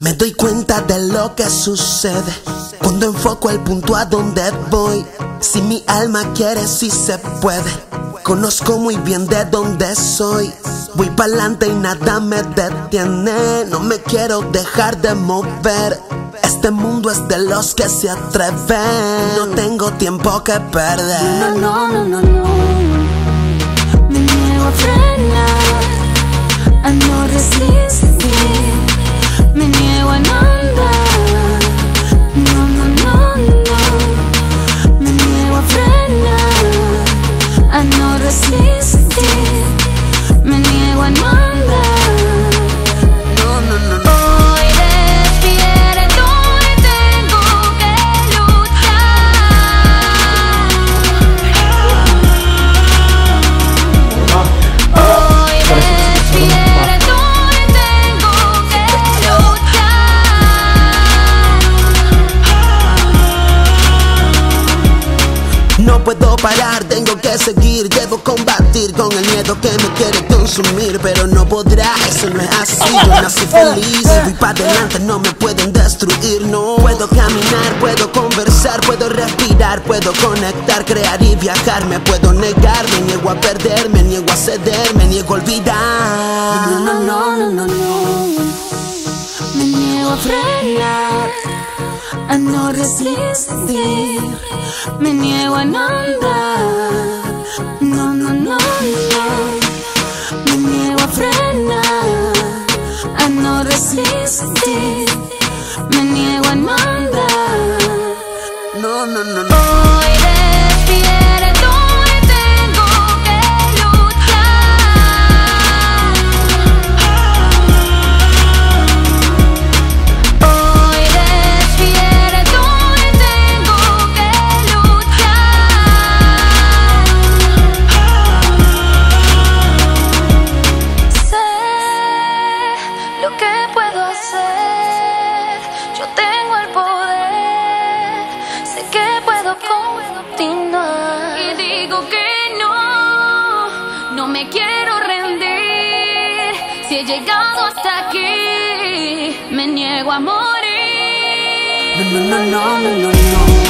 Me doy cuenta de lo que sucede cuando enfoco el punto a donde voy. Si mi alma quiere, sí se puede. Conozco muy bien de dónde soy. Voy pa'lante y nada me detiene. No me quiero dejar de mover. Este mundo es de los que se atreven. No tengo tiempo que perder. No, no, no, no, no. Me niego a frenar, a no resistir. Me niego a no andar, no, no, no, no. Me niego a frenar, a no resistir. Me niego a no andar, no, no, no, no. Hoy despierto y tengo que luchar. Hoy despierto. No puedo parar, tengo que seguir. Debo combatir con el miedo que me quiere consumir. Pero no podrá, eso no es así. Yo nací feliz y voy para adelante. No me pueden destruir, no. Puedo caminar, puedo conversar, puedo respirar, puedo conectar, crear y viajar. Me puedo negar, me niego a perder, me niego a ceder, me niego a olvidar. No, no, no, no, no, no. Me niego a frenar, a no resistir, me niego a no andar, no, no, no, no, me niego a frenar, a no resistir, me niego a no andar, no, no, no, no. Hoy despierto y tengo que luchar. Hoy llegado hasta aquí, me niego a morir. No, no, no, no, no, no.